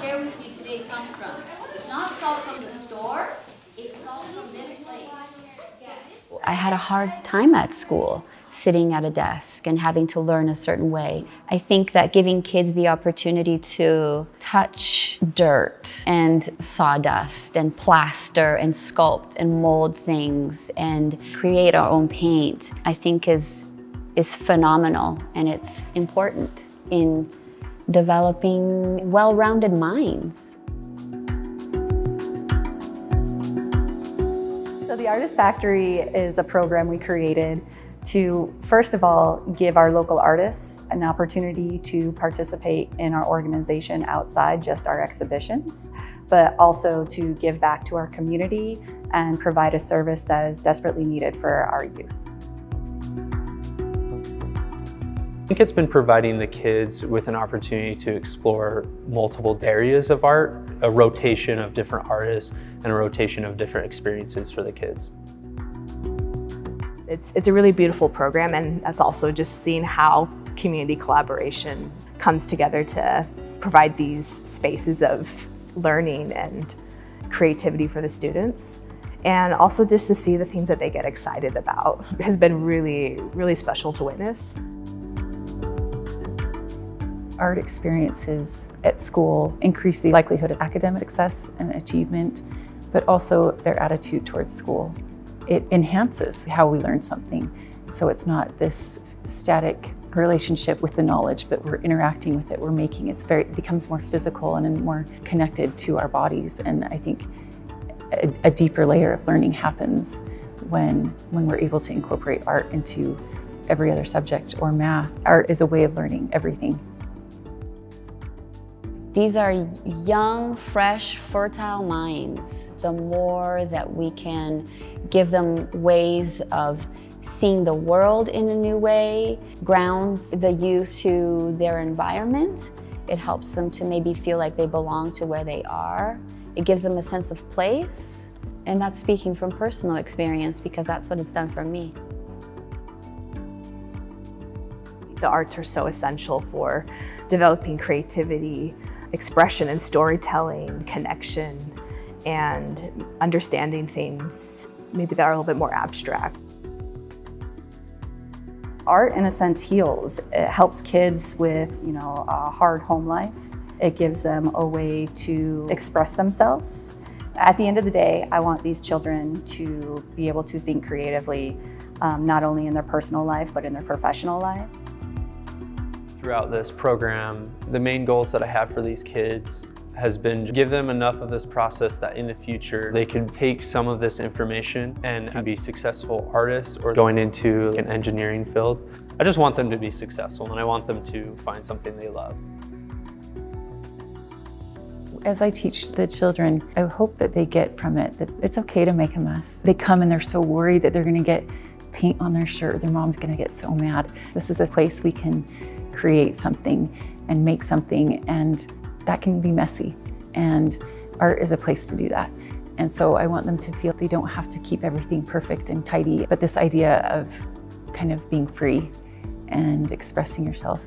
share with you today comes from. It's not salt from the store, it's salt from this place. I had a hard time at school, sitting at a desk and having to learn a certain way. I think that giving kids the opportunity to touch dirt and sawdust and plaster and sculpt and mold things and create our own paint, I think is phenomenal, and it's important in developing well-rounded minds. So the Artist Factory is a program we created to, first of all, give our local artists an opportunity to participate in our organization outside just our exhibitions, but also to give back to our community and provide a service that is desperately needed for our youth. I think it's been providing the kids with an opportunity to explore multiple areas of art, a rotation of different artists, and a rotation of different experiences for the kids. It's a really beautiful program, and that's also just seeing how community collaboration comes together to provide these spaces of learning and creativity for the students. And also just to see the things that they get excited about has been really, really special to witness. Art experiences at school increase the likelihood of academic success and achievement, but also their attitude towards school. It enhances how we learn something. So it's not this static relationship with the knowledge, but we're interacting with it, we're making it. It becomes more physical and more connected to our bodies. And I think a deeper layer of learning happens when we're able to incorporate art into every other subject or math. Art is a way of learning everything. These are young, fresh, fertile minds. The more that we can give them ways of seeing the world in a new way, grounds the youth to their environment. It helps them to maybe feel like they belong to where they are. It gives them a sense of place. And that's speaking from personal experience, because that's what it's done for me. The arts are so essential for developing creativity, expression and storytelling, connection, and understanding things maybe that are a little bit more abstract. Art, in a sense, heals. It helps kids with, a hard home life. It gives them a way to express themselves. At the end of the day, I want these children to be able to think creatively, not only in their personal life, but in their professional life. Throughout this program, the main goals that I have for these kids has been to give them enough of this process that in the future they can take some of this information and can be successful artists or going into an engineering field. I just want them to be successful, and I want them to find something they love. As I teach the children, I hope that they get from it that it's okay to make a mess. They come and they're so worried that they're gonna get paint on their shirt, their mom's gonna get so mad. This is a place we can create something and make something, and that can be messy, and art is a place to do that. And so I want them to feel they don't have to keep everything perfect and tidy, but this idea of kind of being free and expressing yourself.